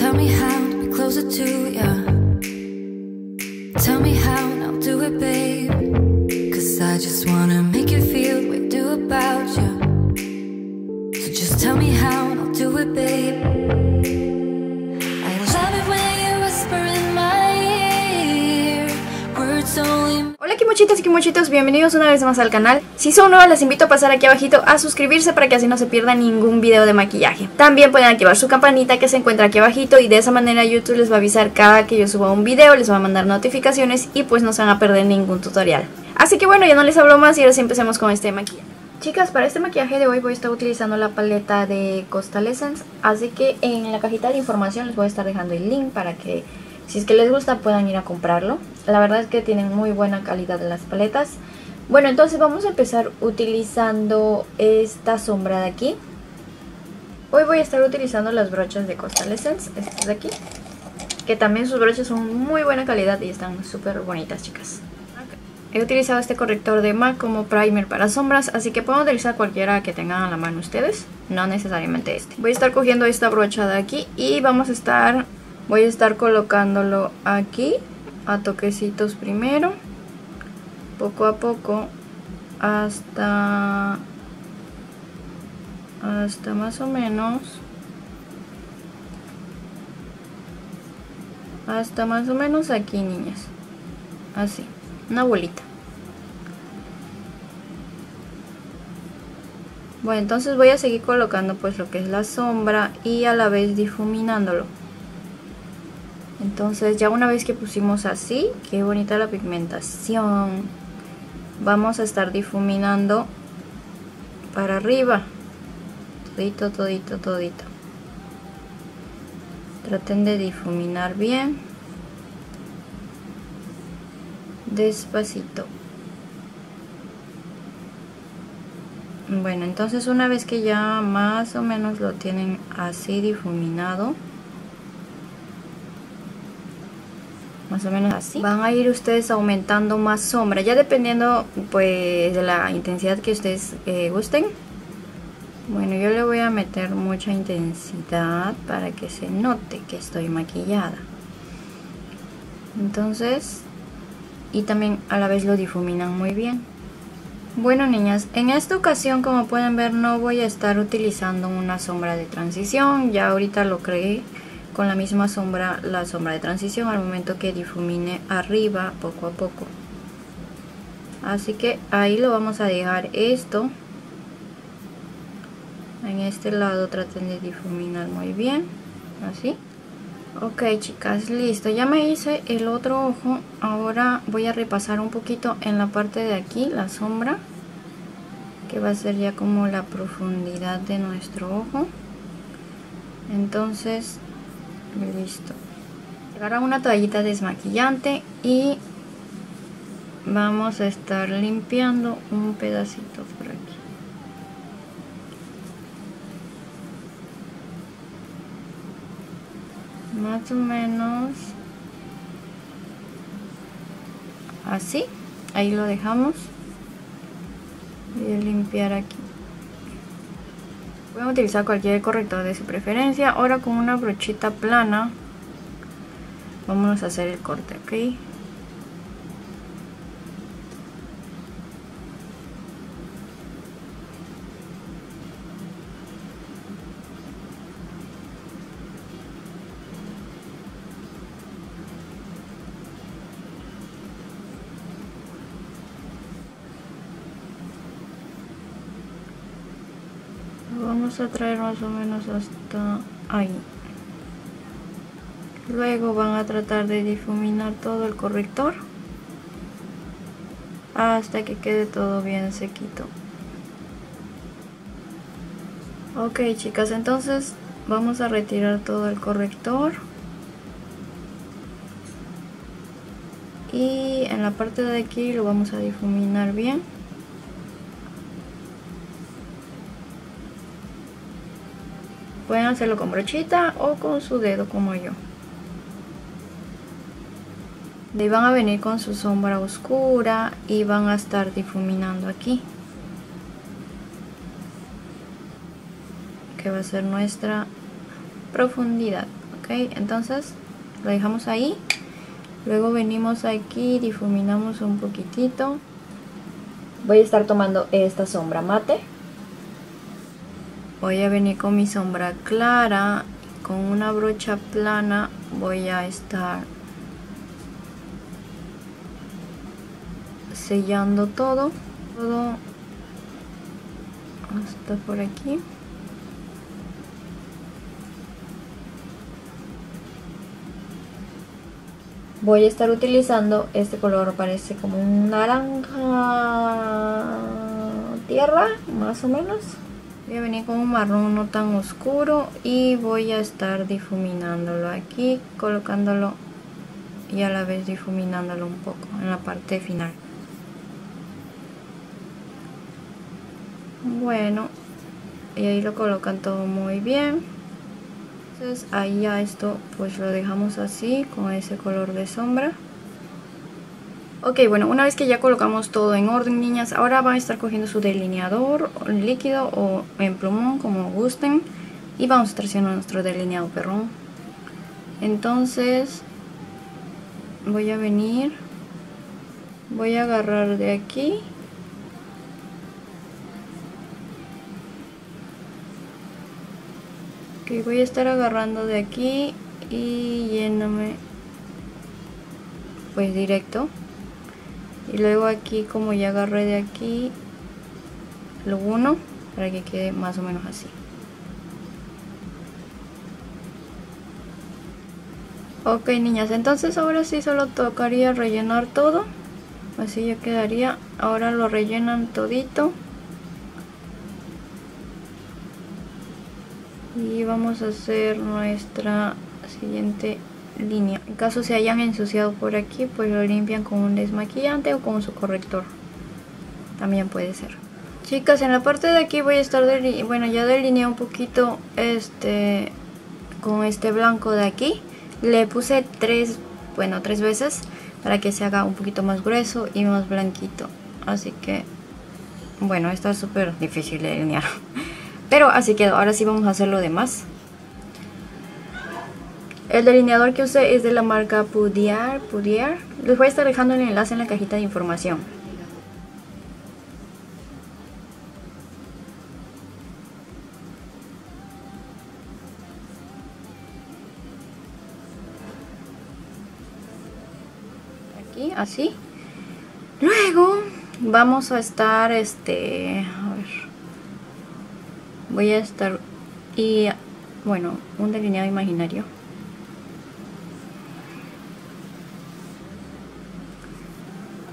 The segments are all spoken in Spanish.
Tell me how to be closer to you. Tell me how and I'll do it, babe. Cause I just wanna make you feel the way I do about you. So just tell me how and I'll do it, babe. Hola Kimochitas y Kimochitos, bienvenidos una vez más al canal. Si son nuevas, les invito a pasar aquí abajito a suscribirse para que así no se pierda ningún video de maquillaje. También pueden activar su campanita que se encuentra aquí abajito, y de esa manera YouTube les va a avisar cada que yo suba un video, les va a mandar notificaciones y pues no se van a perder ningún tutorial. Así que bueno, ya no les hablo más y ahora sí empecemos con este maquillaje. Chicas, para este maquillaje de hoy voy a estar utilizando la paleta de Coastal Scents, así que en la cajita de información les voy a estar dejando el link para que si es que les gusta puedan ir a comprarlo. La verdad es que tienen muy buena calidad las paletas. Bueno, entonces vamos a empezar utilizando esta sombra de aquí. Hoy voy a estar utilizando las brochas de Coastal Scents, estas de aquí, que también sus brochas son muy buena calidad y están súper bonitas, chicas. He utilizado este corrector de MAC como primer para sombras, así que pueden utilizar cualquiera que tengan a la mano ustedes, no necesariamente este. Voy a estar cogiendo esta brocha de aquí y voy a estar colocándolo aquí a toquecitos primero, poco a poco, hasta más o menos, aquí, niñas, así, una bolita. Bueno, entonces voy a seguir colocando pues lo que es la sombra y a la vez difuminándolo. Entonces ya una vez que pusimos así, qué bonita la pigmentación, vamos a estar difuminando para arriba, todito, todito, todito. Traten de difuminar bien, despacito. Bueno, entonces una vez que ya más o menos lo tienen así difuminado, más o menos así, van a ir ustedes aumentando más sombra, ya dependiendo pues de la intensidad que ustedes gusten. Bueno, yo le voy a meter mucha intensidad para que se note que estoy maquillada. Entonces, y también a la vez lo difuminan muy bien. Bueno, niñas, en esta ocasión como pueden ver no voy a estar utilizando una sombra de transición, ya ahorita lo creé con la misma sombra, la sombra de transición, al momento que difumine arriba poco a poco. Así que ahí lo vamos a dejar esto. En este lado traten de difuminar muy bien, así. Ok, chicas, listo. Ya me hice el otro ojo. Ahora voy a repasar un poquito en la parte de aquí, la sombra, que va a ser ya como la profundidad de nuestro ojo. Entonces, listo. Agarra una toallita desmaquillante y vamos a estar limpiando un pedacito por aquí. Más o menos así. Ahí lo dejamos. Voy a limpiar aquí. Pueden utilizar cualquier corrector de su preferencia. Ahora con una brochita plana vamos a hacer el corte, ¿ok? Vamos a traer más o menos hasta ahí. Luego van a tratar de difuminar todo el corrector hasta que quede todo bien sequito. Ok, chicas, entonces vamos a retirar todo el corrector. Y en la parte de aquí lo vamos a difuminar bien. Pueden hacerlo con brochita o con su dedo como yo. De ahí van a venir con su sombra oscura y van a estar difuminando aquí, que va a ser nuestra profundidad, ¿ok? Ok, entonces lo dejamos ahí. Luego venimos aquí, difuminamos un poquitito. Voy a estar tomando esta sombra mate. Voy a venir con mi sombra clara. Con una brocha plana voy a estar sellando todo. Todo hasta por aquí. Voy a estar utilizando este color, parece como un naranja tierra, más o menos. Voy a venir con un marrón no tan oscuro y voy a estar difuminándolo aquí, colocándolo y a la vez difuminándolo un poco en la parte final. Bueno, y ahí lo colocan todo muy bien. Entonces ahí ya esto pues lo dejamos así con ese color de sombra. Ok, bueno, una vez que ya colocamos todo en orden, niñas, ahora van a estar cogiendo su delineador líquido o en plumón, como gusten, y vamos a estar haciendo nuestro delineado perrón. Entonces voy a venir, voy a agarrar de aquí. Okay, voy a estar agarrando de aquí y yéndome pues directo, y luego aquí, como ya agarré de aquí, lo uno para que quede más o menos así. Ok, niñas, entonces ahora sí solo tocaría rellenar todo, así ya quedaría. Ahora lo rellenan todito. Y vamos a hacer nuestra siguiente línea. En caso se hayan ensuciado por aquí, pues lo limpian con un desmaquillante o con su corrector. También puede ser. Chicas, en la parte de aquí voy a estar, bueno, ya delineé un poquito con este blanco de aquí. Le puse tres veces para que se haga un poquito más grueso y más blanquito. Así que, bueno, está súper difícil de delinear. Pero así quedó. Ahora sí vamos a hacer lo demás. El delineador que usé es de la marca Pudier. Les voy a estar dejando el enlace en la cajita de información. Aquí, así. Luego vamos a estar voy a estar, y bueno, un delineado imaginario.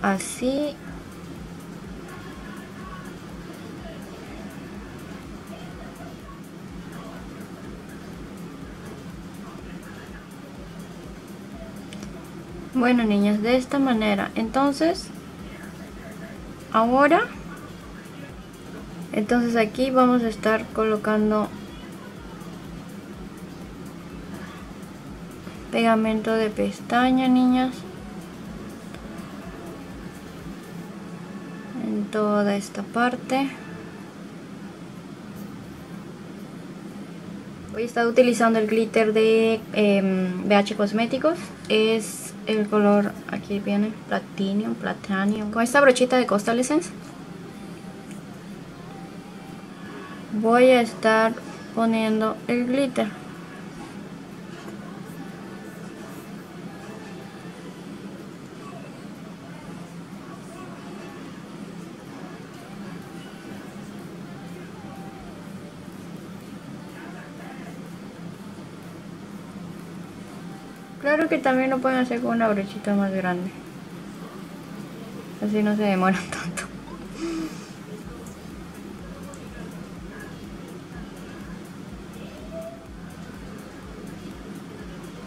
Así. Bueno, niñas, de esta manera. Entonces, ahora... Entonces aquí vamos a estar colocando pegamento de pestaña, niñas, en toda esta parte. Voy a estar utilizando el glitter de BH Cosméticos. Es el color, aquí viene, Platinum, con esta brochita de Coastal Scents. Voy a estar poniendo el glitter. Claro que también lo pueden hacer con una brochita más grande. Así no se demoran tanto.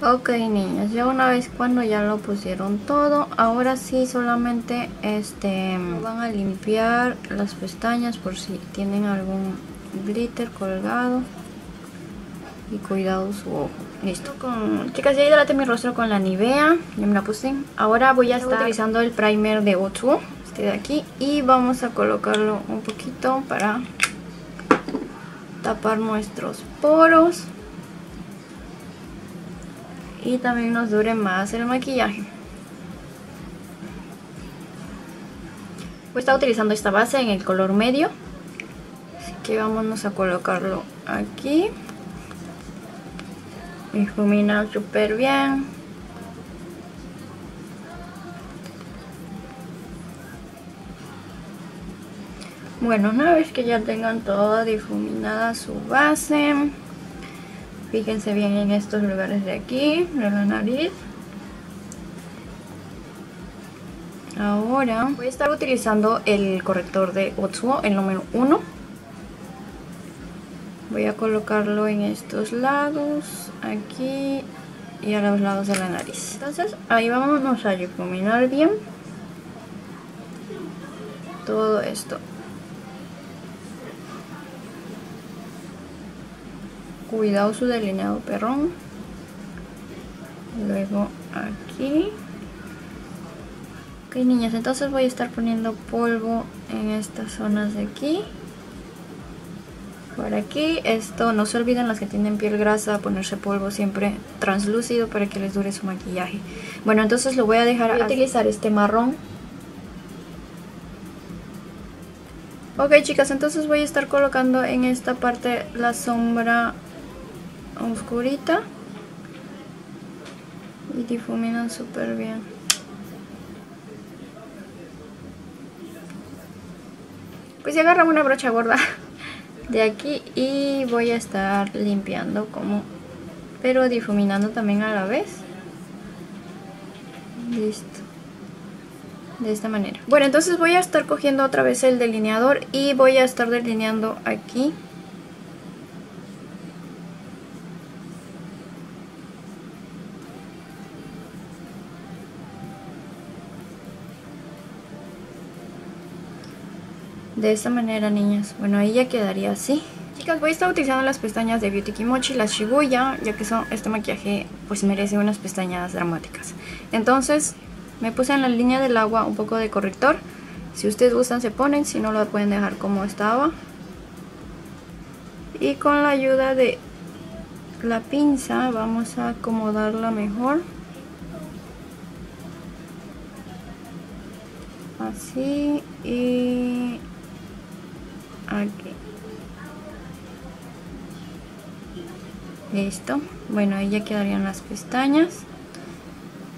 Ok, niñas, ya una vez cuando ya lo pusieron todo, ahora sí solamente van a limpiar las pestañas por si tienen algún glitter colgado. Y cuidado su ojo. Listo. Chicas, ya hidraté mi rostro con la Nivea, ya me la puse. Ahora voy a estar utilizando el primer de O2, este de aquí, y vamos a colocarlo un poquito para tapar nuestros poros. y también nos dure más el maquillaje. Voy a estar utilizando esta base en el color medio, así que vámonos a colocarlo aquí. Difumina súper bien. Bueno, una vez que ya tengan toda difuminada su base, fíjense bien en estos lugares de aquí, de la nariz. Ahora voy a estar utilizando el corrector de Otzu, el número 1. Voy a colocarlo en estos lados, aquí y a los lados de la nariz. Entonces ahí vamos a difuminar bien todo esto. Cuidado su delineado perrón. Luego aquí. Ok, niñas, entonces voy a estar poniendo polvo en estas zonas de aquí. Por aquí, esto no se olviden las que tienen piel grasa, ponerse polvo siempre translúcido para que les dure su maquillaje. Bueno, entonces lo voy a dejar. Voy a utilizar este marrón. Ok, chicas, entonces voy a estar colocando en esta parte la sombra oscurita. Y difuminan súper bien. Pues ya agarramos una brocha gorda de aquí y voy a estar limpiando como, pero difuminando también a la vez. Listo. De esta manera. Bueno, entonces voy a estar cogiendo otra vez el delineador y voy a estar delineando aquí. De esta manera, niñas. Bueno, ahí ya quedaría así. Chicas, voy a estar utilizando las pestañas de Beauty Kimochi, las Shibuya, ya que son, este maquillaje pues merece unas pestañas dramáticas. Entonces, me puse en la línea del agua un poco de corrector. Si ustedes gustan se ponen, si no lo pueden dejar como estaba. Y con la ayuda de la pinza vamos a acomodarla mejor. Así y... aquí. Listo. Bueno, ahí ya quedarían las pestañas.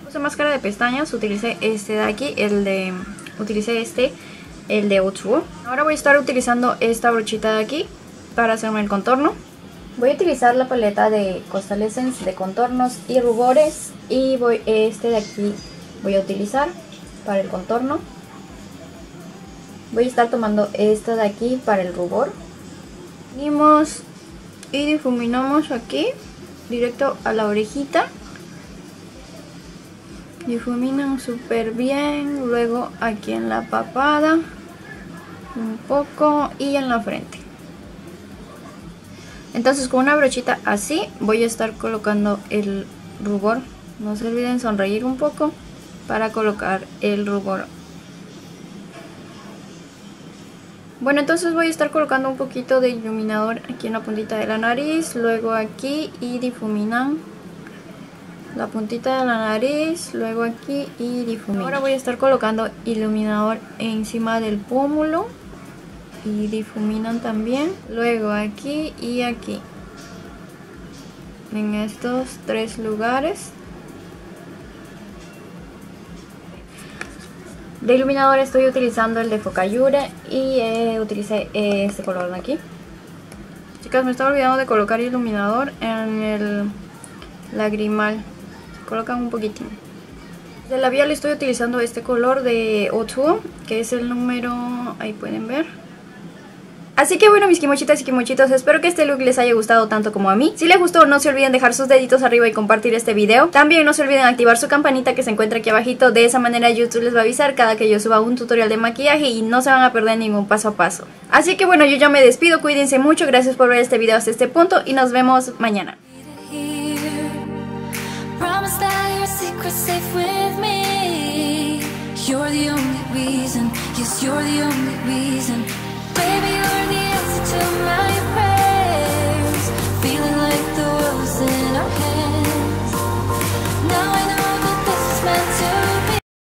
Puse máscara de pestañas, utilicé este de aquí, el de Otzu. Ahora voy a estar utilizando esta brochita de aquí para hacerme el contorno. Voy a utilizar la paleta de Coastal Scents de contornos y rubores y este de aquí voy a utilizar para el contorno. Voy a estar tomando esta de aquí para el rubor. Venimos y difuminamos aquí, directo a la orejita. Difuminan súper bien, luego aquí en la papada, un poco y en la frente. Entonces con una brochita así voy a estar colocando el rubor. No se olviden sonreír un poco para colocar el rubor. Bueno, entonces voy a estar colocando un poquito de iluminador aquí en la puntita de la nariz, luego aquí y difuminan la puntita de la nariz, luego aquí y difuminan. Ahora voy a estar colocando iluminador encima del pómulo y difuminan también, luego aquí y aquí, en estos tres lugares. De iluminador estoy utilizando el de Focayure y utilicé este color de aquí. Chicas, me estaba olvidando de colocar iluminador en el lagrimal. Colocan un poquitín. De labial estoy utilizando este color de O2, que es el número... ahí pueden ver. Así que bueno, mis kimochitas y kimochitos, espero que este look les haya gustado tanto como a mí. Si les gustó, no se olviden dejar sus deditos arriba y compartir este video. También no se olviden activar su campanita que se encuentra aquí abajito. De esa manera YouTube les va a avisar cada que yo suba un tutorial de maquillaje y no se van a perder ningún paso a paso. Así que bueno, yo ya me despido, cuídense mucho, gracias por ver este video hasta este punto y nos vemos mañana. Baby, you're the answer to my